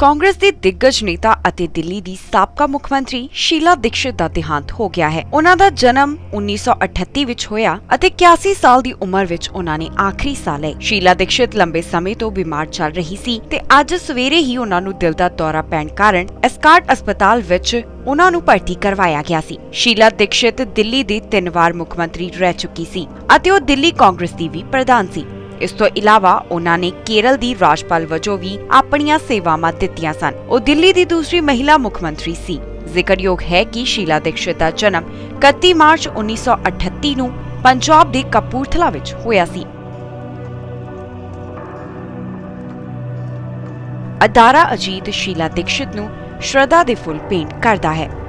कांग्रेस के दिग्गज नेता अते दिल्ली की साबका मुख्यमंत्री शीला दीक्षित का देहांत हो गया है। उन्हां दा जन्म 1938 विच होया अते 81 साल की उम्र विच उन्हां ने आखिरी साह लए। शीला दीक्षित लंबे समय तो बीमार चल रही सी ते अज सवेरे ही उन्हां नूं दिल दा दौरा पैण कारण एस्कार्ट अस्पताल विच उन्हां नूं भर्ती करवाया गया सी। शीला दीक्षित दिल्ली दी 3 वार मुख्यमंत्री रह चुकी सी अते ओह दिल्ली कांग्रेस दी भी प्रधान सी। इस तो इलावा उन्होंने केरल की राजपाल वजो भी अपनी सेवावां दित्तियां सन। वो दिल्ली की दूसरी महिला मुख्यमंत्री सी। जिक्रयोग है कि शीला दीक्षित का जन्म 31 मार्च 1938 नूं पंजाब के कपूरथला विच होया सी। अदारा अजीत शीला दीक्षित नूं श्रद्धा दे फुल भेंट करदा है।